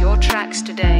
your tracks today.